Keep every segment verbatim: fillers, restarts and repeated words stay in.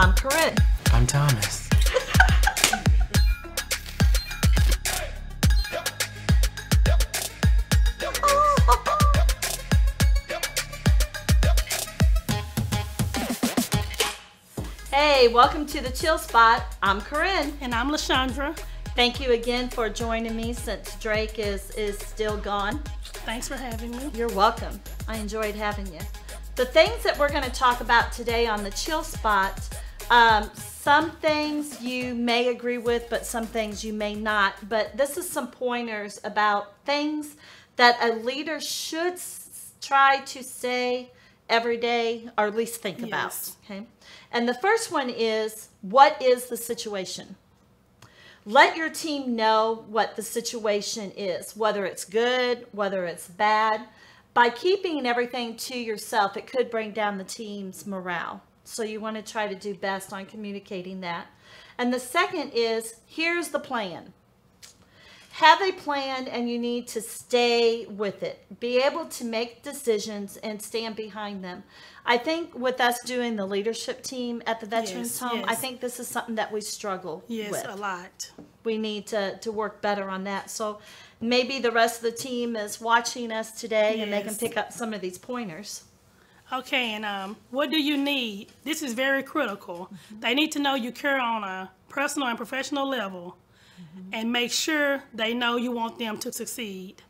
I'm Corinne. I'm Thomas. Hey, welcome to the Chill Spot. I'm Corinne. And I'm LaChandra. Thank you again for joining me since Drake is, is still gone. Thanks for having me. You're welcome. I enjoyed having you. The things that we're going to talk about today on the Chill Spot, um, some things you may agree with, but some things you may not. But this is some pointers about things that a leader should s try to say every day, or at least think yes. about. Okay? And the first one is, what is the situation? Let your team know what the situation is, whether it's good, whether it's bad. By keeping everything to yourself, it could bring down the team's morale. So you want to try to do best on communicating that. And the second is, here's the plan. Have a plan and you need to stay with it. Be able to make decisions and stand behind them. I think with us doing the leadership team at the Veterans yes, Home, yes. I think this is something that we struggle yes, with. Yes, a lot. We need to, to work better on that. So maybe the rest of the team is watching us today yes. and they can pick up some of these pointers. Okay, and um, what do you need? This is very critical. Mm-hmm. They need to know you care on a personal and professional level. Mm-hmm. And make sure they know you want them to succeed.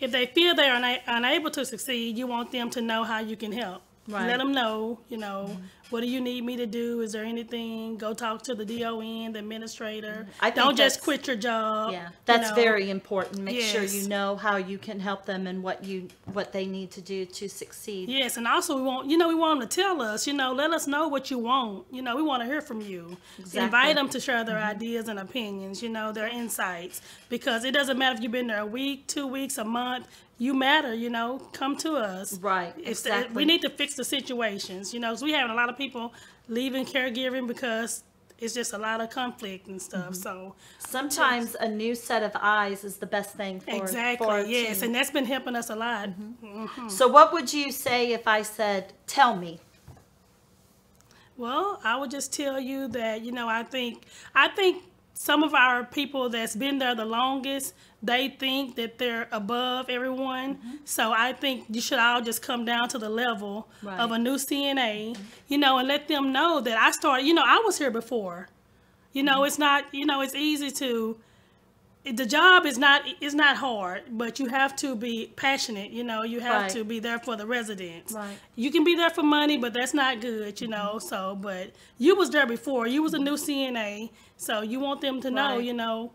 If they feel they are una unable to succeed, you want them to know how you can help. Right. Let them know, you know, mm-hmm. what do you need me to do? Is there anything? Go talk to the D O N, the administrator. I Don't just quit your job. Yeah, that's you know. very important. Make yes. sure you know how you can help them and what you what they need to do to succeed. Yes, and also we want you know we want them to tell us. You know, let us know what you want. You know, we want to hear from you. Exactly. Invite them to share their mm-hmm. ideas and opinions. You know, their insights, because it doesn't matter if you've been there a week, two weeks, a month. You matter, you know, come to us. Right, if exactly. The, we need to fix the situations, you know, because we have a lot of people leaving caregiving because it's just a lot of conflict and stuff, mm-hmm. so. Sometimes a new set of eyes is the best thing for Exactly, for yes, team. And that's been helping us a lot. Mm-hmm. Mm-hmm. So what would you say if I said, tell me? Well, I would just tell you that, you know, I think, I think, some of our people that's been there the longest, they think that they're above everyone. Mm-hmm. So I think you should all just come down to the level right. of a new C N A, mm-hmm. you know, and let them know that I started, you know, I was here before. You know, mm-hmm. it's not, you know, it's easy to, the job is not, it's not hard, but you have to be passionate. You know, you have right. to be there for the residents. Right. You can be there for money, but that's not good, you know, mm-hmm. so, but you was there before, you was a new C N A. So you want them to know, right. you know,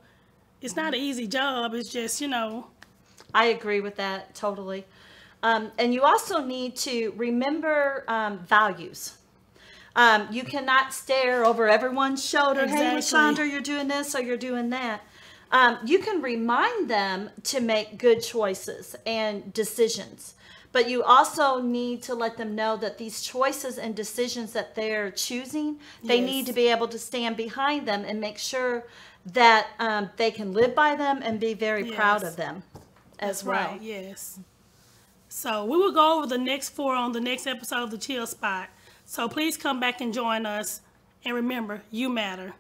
it's not an easy job. It's just, you know. I agree with that totally. Um, and you also need to remember um, values. Um, you cannot stare over everyone's shoulder. Exactly. Hey, LaChandra, you're doing this or you're doing that. Um, you can remind them to make good choices and decisions, but you also need to let them know that these choices and decisions that they're choosing, they yes. need to be able to stand behind them and make sure that um, they can live by them and be very yes. proud of them as That's well. Right. Yes. So we will go over the next four on the next episode of the Chill Spot. So please come back and join us. And remember, you matter.